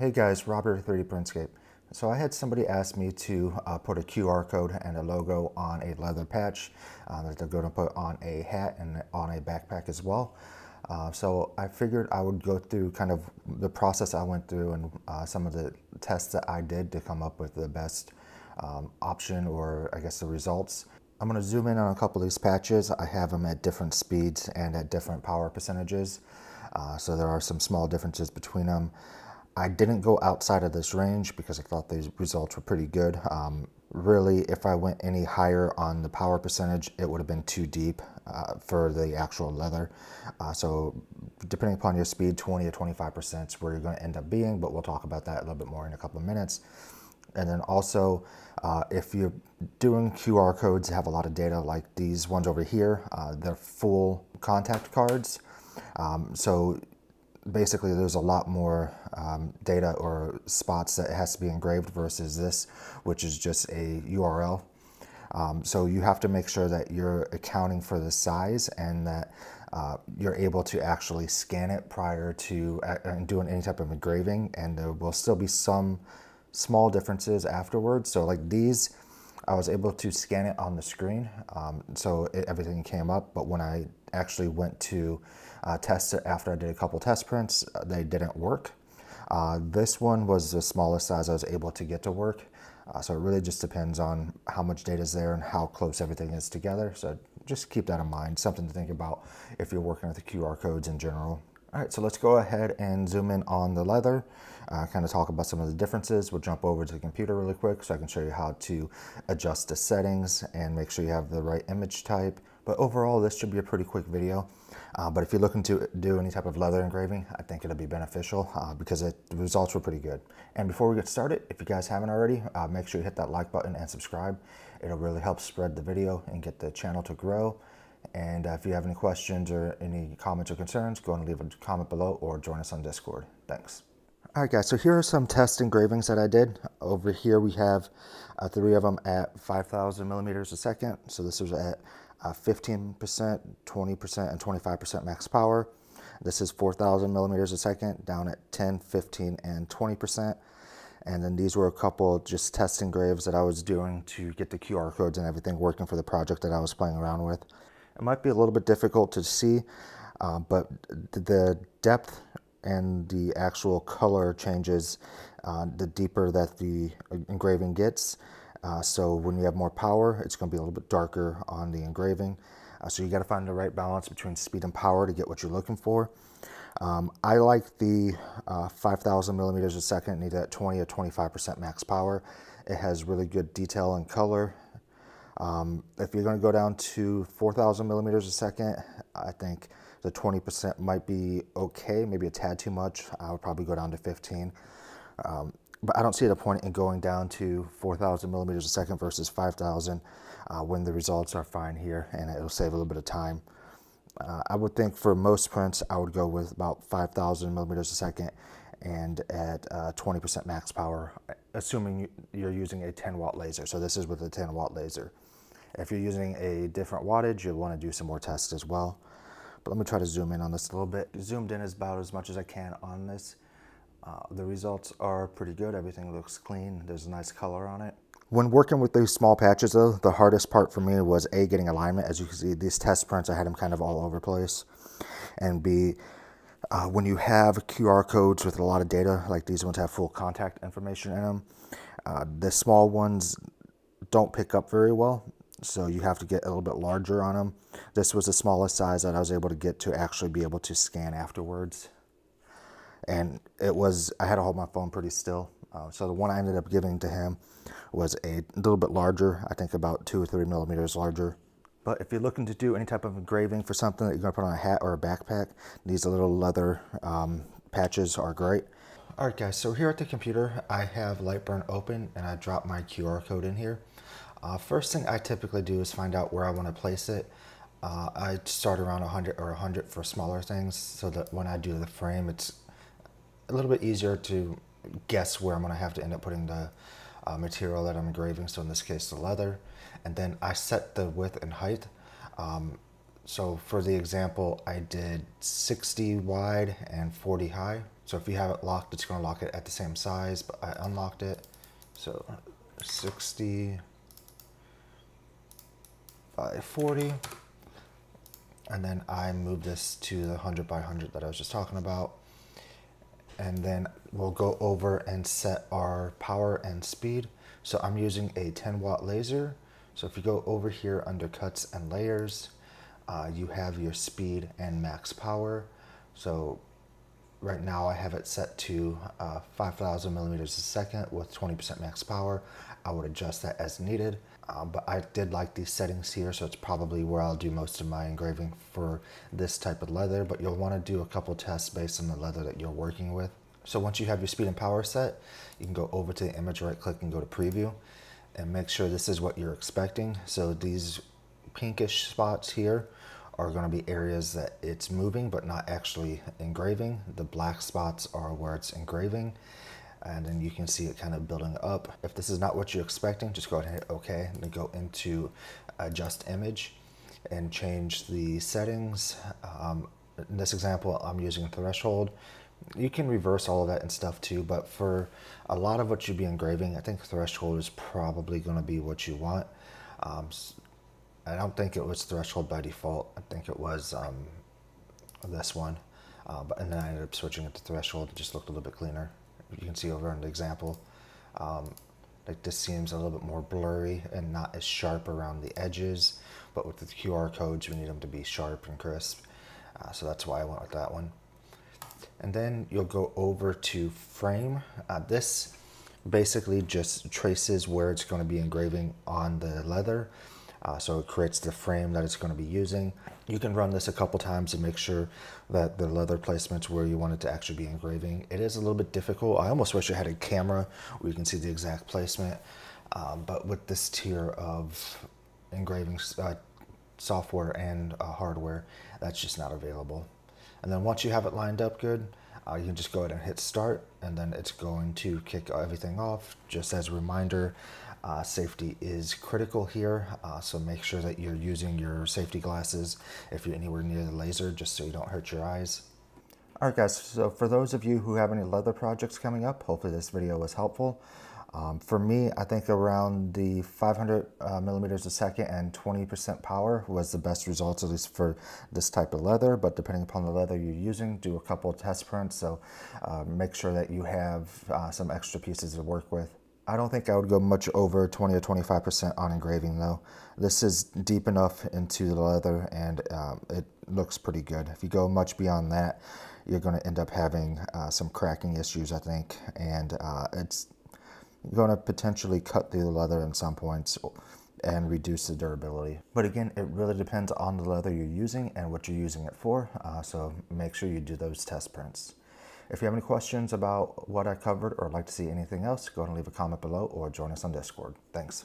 Hey guys, Robert of 3D Printscape. So I had somebody ask me to put a QR code and a logo on a leather patch that they're going to put on a hat and on a backpack as well. So I figured I would go through kind of the process I went through and some of the tests that I did to come up with the best option, or I guess the results. I'm going to zoom in on a couple of these patches. I have them at different speeds and at different power percentages. So there are some small differences between them. I didn't go outside of this range because I thought these results were pretty good. Really, if I went any higher on the power percentage, it would have been too deep for the actual leather. So depending upon your speed, 20 or 25% is where you're going to end up being, but we'll talk about that a little bit more in a couple of minutes. And then also, if you're doing QR codes, you have a lot of data like these ones over here. They're full contact cards. So basically, there's a lot more data or spots that has to be engraved versus this, which is just a URL. So you have to make sure that you're accounting for the size and that you're able to actually scan it prior to doing any type of engraving. And there will still be some small differences afterwards. So like these, I was able to scan it on the screen, so everything came up. But when I actually went to test it after I did a couple test prints, they didn't work. This one was the smallest size I was able to get to work. So it really just depends on how much data is there and how close everything is together. So just keep that in mind, something to think about if you're working with the QR codes in general. All right, so let's go ahead and zoom in on the leather, kind of talk about some of the differences. We'll jump over to the computer really quick so I can show you how to adjust the settings and make sure you have the right image type. But overall, this should be a pretty quick video. But if you're looking to do any type of leather engraving, I think it'll be beneficial because the results were pretty good. And before we get started, if you guys haven't already, make sure you hit that like button and subscribe. It'll really help spread the video and get the channel to grow. And if you have any questions or any comments or concerns, go and leave a comment below or join us on Discord. Thanks. All right, guys, so here are some test engravings that I did. Over here we have three of them at 5,000 millimeters a second. So this is at 15%, 20%, and 25% max power. This is 4,000 millimeters a second, down at 10, 15, and 20%. And then these were a couple just test engraves that I was doing to get the QR codes and everything working for the project that I was playing around with. It might be a little bit difficult to see, but the depth and the actual color changes the deeper that the engraving gets. So when you have more power, it's going to be a little bit darker on the engraving. So you got to find the right balance between speed and power to get what you're looking for. I like the 5,000 millimeters a second, either at 20 or 25% max power. It has really good detail and color. If you're going to go down to 4,000 millimeters a second, I think the 20% might be okay, maybe a tad too much. I would probably go down to 15. But I don't see the point in going down to 4,000 millimeters a second versus 5,000 when the results are fine here, and it'll save a little bit of time. I would think for most prints, I would go with about 5,000 millimeters a second and at 20% max power, assuming you're using a 10-watt laser. So this is with a 10-watt laser. If you're using a different wattage, you'll want to do some more tests as well. But let me try to zoom in on this a little bit. Zoomed in is about as much as I can on this. The results are pretty good. Everything looks clean. There's a nice color on it. When working with these small patches though, the hardest part for me was A, getting alignment. As you can see, these test prints, I had them kind of all over the place. And B, when you have QR codes with a lot of data, like these ones have full contact information in them, the small ones don't pick up very well. So you have to get a little bit larger on them. This was the smallest size that I was able to get to actually be able to scan afterwards. And it was, I had to hold my phone pretty still. So the one I ended up giving to him was a little bit larger, I think about 2 or 3 millimeters larger. But if you're looking to do any type of engraving for something that you're going to put on a hat or a backpack, these little leather patches are great. All right, guys, so here at the computer, I have LightBurn open and I drop my QR code in here. First thing I typically do is find out where I want to place it. I start around 100 or 100 for smaller things so that when I do the frame, it's a little bit easier to guess where I'm going to have to end up putting the material that I'm engraving, so in this case the leather. And then I set the width and height. So for the example, I did 60 wide and 40 high, So if you have it locked, it's going to lock it at the same size, but I unlocked it. So 60 by 40, and then I move this to the 100 by 100 that I was just talking about. And then we'll go over and set our power and speed. So I'm using a 10-watt laser. So if you go over here under cuts and layers, you have your speed and max power. So right now I have it set to 5,000 millimeters a second with 20% max power. I would adjust that as needed, but I did like these settings here, so it's probably where I'll do most of my engraving for this type of leather, but you'll want to do a couple tests based on the leather that you're working with. So once you have your speed and power set, you can go over to the image, right click and go to preview, and make sure this is what you're expecting. So these pinkish spots here are going to be areas that it's moving but not actually engraving. The black spots are where it's engraving, and then you can see it kind of building up. If this is not what you're expecting, just go ahead and hit OK, and then go into adjust image and change the settings. In this example, I'm using threshold. You can reverse all of that and stuff too, but for a lot of what you'd be engraving, I think threshold is probably going to be what you want. I don't think it was threshold by default. I think it was this one, and then I ended up switching it to threshold. It just looked a little bit cleaner. You can see over in the example, like this seems a little bit more blurry and not as sharp around the edges, but with the QR codes, we need them to be sharp and crisp. So that's why I went with that one. And then you'll go over to frame. This basically just traces where it's going to be engraving on the leather. So it creates the frame that it's going to be using. You can run this a couple times and make sure that the leather placement's where you want it to actually be engraving. It is a little bit difficult. I almost wish I had a camera where you can see the exact placement. But with this tier of engraving software and hardware, that's just not available. And then once you have it lined up good, you can just go ahead and hit start, and then it's going to kick everything off. Just as a reminder, safety is critical here, so make sure that you're using your safety glasses if you're anywhere near the laser, just so you don't hurt your eyes. Alright guys, so for those of you who have any leather projects coming up, hopefully this video was helpful. For me, I think around the 500 millimeters a second and 20% power was the best results, at least for this type of leather. But depending upon the leather you're using, do a couple of test prints. So make sure that you have some extra pieces to work with. I don't think I would go much over 20 or 25% on engraving though. This is deep enough into the leather, and it looks pretty good. If you go much beyond that, you're going to end up having some cracking issues, I think, and it's going to potentially cut through the leather in some points and reduce the durability. But again, it really depends on the leather you're using and what you're using it for, so make sure you do those test prints. If you have any questions about what I covered or like to see anything else, go ahead and leave a comment below or join us on Discord. Thanks.